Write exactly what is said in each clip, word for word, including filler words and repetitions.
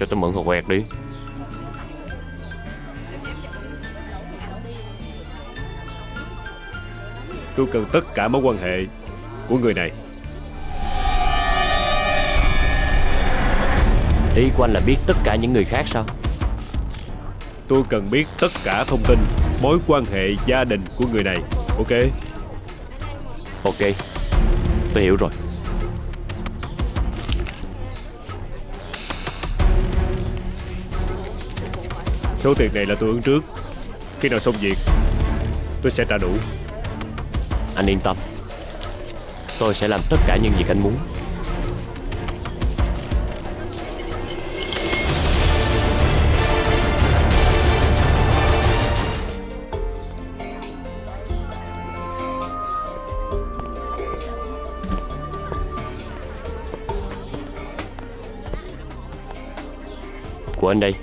cho tôi mượn hột quẹt đi. Tôi cần tất cả mối quan hệ của người này. Ý của anh là biết tất cả những người khác sao? Tôi cần biết tất cả thông tin mối quan hệ gia đình của người này. Ok. Ok, tôi hiểu rồi. Số tiền này là tôi ứng trước. Khi nào xong việc tôi sẽ trả đủ. Anh yên tâm, tôi sẽ làm tất cả những việc anh muốn. Của anh đây.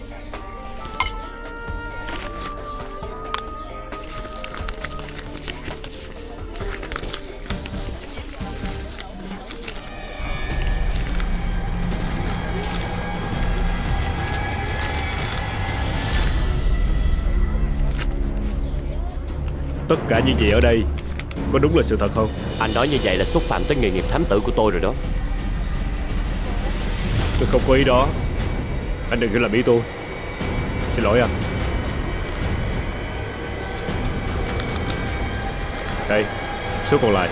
Tất cả những gì ở đây có đúng là sự thật không? Anh nói như vậy là xúc phạm tới nghề nghiệp thám tử của tôi rồi đó. Tôi không có ý đó. Anh đừng hiểu làm ý tôi. Xin lỗi anh. Đây, số còn lại.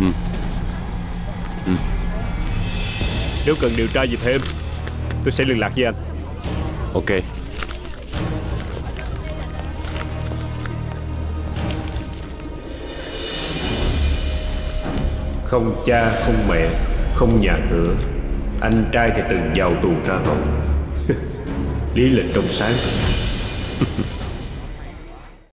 Ừ. Ừ. Nếu cần điều tra gì thêm, tôi sẽ liên lạc với anh. Ok. Không cha, không mẹ, không nhà cửa, anh trai thì từng vào tù ra tội. Lý lịch trong sáng.